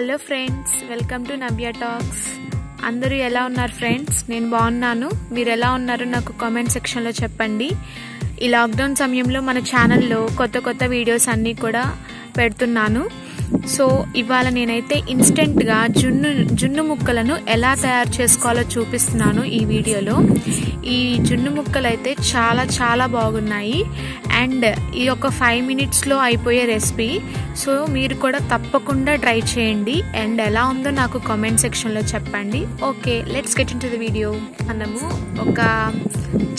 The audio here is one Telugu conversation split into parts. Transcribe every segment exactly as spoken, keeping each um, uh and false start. Hello friends welcome to Navya talks अंदरू एला उन्नारु फ्रेंड्स नेनु बागुन्नानु मीरु एला उन्नारु नाकु कामेंट सेक्शन लो चेप्पंडी। ई लाक्डौन समयंलो मन चैनल लो कोत्त कोत्त वीडियोस अन्नी कूडा पेडुतुन्नानु। सो इवाल नेनैते इंस्टेंट गा जुन्नु जुन्नु मुक्कलनु एला तयार चेसुकोवालो चूपिस्तुन्नानु ई वीडियोलो। ई जुन्नु मुक्कलैते चाला चाला बागुन्नायि అండ్ ఈ ఒక ఫైవ్ మినిట్స్లో అయిపోయే రెసిపీ, సో మీరు కూడా తప్పకుండా ట్రై చేయండి అండ్ ఎలా ఉందో నాకు కామెంట్ సెక్షన్లో చెప్పండి। Okay let's get into the video. మనము ఒక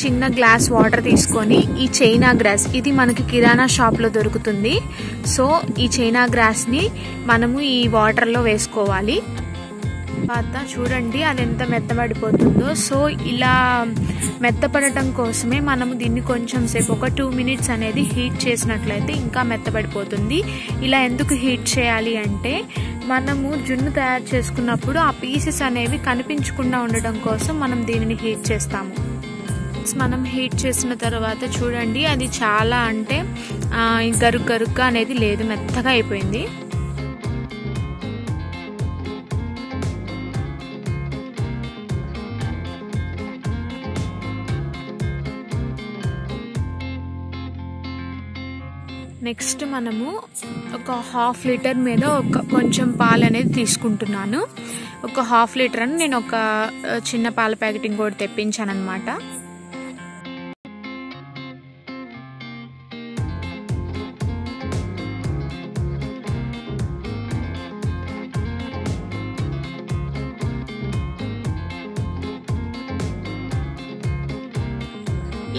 చిన్న గ్లాస్ వాటర్ తీసుకొని ఈ చైనా గ్రాస్, ఇది మనకి కిరాణా షాప్లో దొరుకుతుంది, సో ఈ చైనా గ్రాస్ని మనము ఈ వాటర్లో వేసుకోవాలి। తర్వాత చూడండి అది ఎంత మెత్తబడిపోతుందో। సో ఇలా మెత్తపడటం కోసమే మనము దీన్ని కొంచెం సేపు ఒక టూ మినిట్స్ అనేది హీట్ చేసినట్లయితే ఇంకా మెత్తబడిపోతుంది। ఇలా ఎందుకు హీట్ చేయాలి అంటే మనము జున్ను తయారు చేసుకున్నప్పుడు ఆ పీసెస్ అనేవి కనిపించకుండా ఉండడం కోసం మనం దీనిని హీట్ చేస్తాము। మనం హీట్ చేసిన తర్వాత చూడండి అది చాలా అంటే గరుకు గరుకు అనేది లేదు, మెత్తగా అయిపోయింది। నెక్స్ట్ మనము ఒక హాఫ్ లీటర్ మీద ఒక కొంచెం పాలు అనేది తీసుకుంటున్నాను। ఒక హాఫ్ లీటర్ అని నేను ఒక చిన్న పాల ప్యాకెట్ ఇంకోటి తెప్పించాను అనమాట।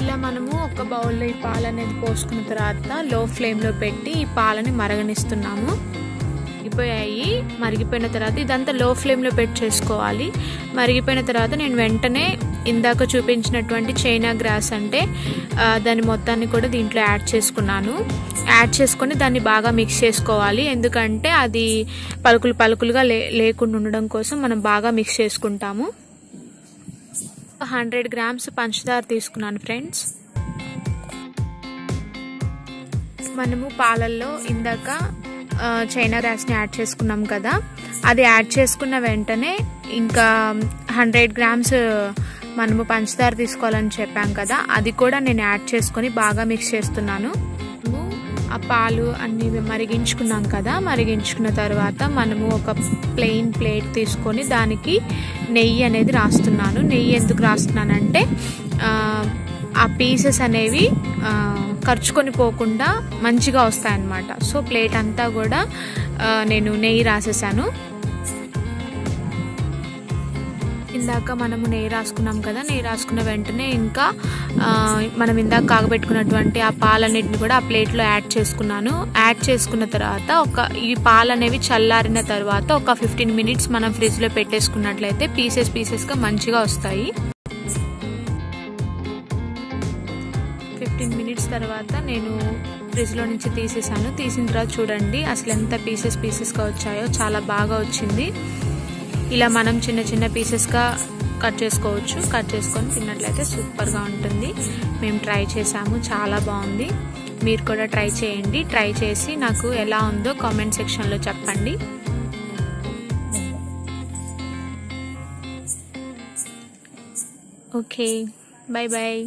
ఇలా మనము ఒక బౌల్లో ఈ పాలు అనేది పోసుకున్న తర్వాత లో ఫ్లేమ్లో పెట్టి ఈ పాలని మరగనిస్తున్నాము। అయిపోయాయి, మరిగిపోయిన తర్వాత ఇదంతా లో ఫ్లేమ్లో పెట్టి చేసుకోవాలి। మరిగిపోయిన తర్వాత నేను వెంటనే ఇందాక చూపించినటువంటి చైనా గ్రాస్ అంటే దాని మొత్తాన్ని కూడా దీంట్లో యాడ్ చేసుకున్నాను। యాడ్ చేసుకొని దాన్ని బాగా మిక్స్ చేసుకోవాలి, ఎందుకంటే అది పలుకులు పలుకులుగా లే లేకుండా ఉండడం కోసం మనం బాగా మిక్స్ చేసుకుంటాము। హండ్రెడ్ గ్రామ్స్ పంచదార తీసుకున్నాను ఫ్రెండ్స్। మనము పాలల్లో ఇందాక చైనా గ్రాస్ని యాడ్ చేసుకున్నాం కదా, అది యాడ్ చేసుకున్న వెంటనే ఇంకా హండ్రెడ్ గ్రామ్స్ మనము పంచదార తీసుకోవాలని చెప్పాం కదా, అది కూడా నేను యాడ్ చేసుకొని బాగా మిక్స్ చేస్తున్నాను। ఆ పాలు అన్నీ మరిగించుకున్నాం కదా, మరిగించుకున్న తర్వాత మనము ఒక ప్లెయిన్ ప్లేట్ తీసుకొని దానికి నెయ్యి అనేది రాస్తున్నాను। నెయ్యి ఎందుకు రాస్తున్నానంటే ఆ పీసెస్ అనేవి ఖర్చుకొని పోకుండా మంచిగా వస్తాయన్నమాట। సో ప్లేట్ అంతా కూడా నేను నెయ్యి రాసేసాను। ఇందాక మనము నెయ్యి రాసుకున్నాం కదా, నెయ్యి రాసుకున్న వెంటనే ఇంకా మనం ఇందాక కాగబెట్టుకున్నటువంటి ఆ పాలన్నిటిని కూడా ఆ ప్లేట్లో యాడ్ చేసుకున్నాను। యాడ్ చేసుకున్న తర్వాత ఒక ఈ పాలు అనేవి చల్లారిన తర్వాత ఒక ఫిఫ్టీన్ మినిట్స్ మనం ఫ్రిడ్జ్లో పెట్టేసుకున్నట్లయితే పీసెస్ పీసెస్గా మంచిగా వస్తాయి। ఫిఫ్టీన్ మినిట్స్ తర్వాత నేను ఫ్రిడ్జ్లో నుంచి తీసేసాను। తీసిన తర్వాత చూడండి అసలు ఎంత పీసెస్ పీసెస్గా వచ్చాయో, చాలా బాగా వచ్చింది। ఇలా మనం చిన్న చిన్న పీసెస్గా కట్ చేసుకోవచ్చు, కట్ చేసుకొని తిన్నట్లయితే సూపర్గా ఉంటుంది। మేము ట్రై చేసాము, చాలా బాగుంది, మీరు కూడా ట్రై చేయండి। ట్రై చేసి నాకు ఎలా ఉందో కామెంట్ సెక్షన్లో చెప్పండి। Okay bye bye.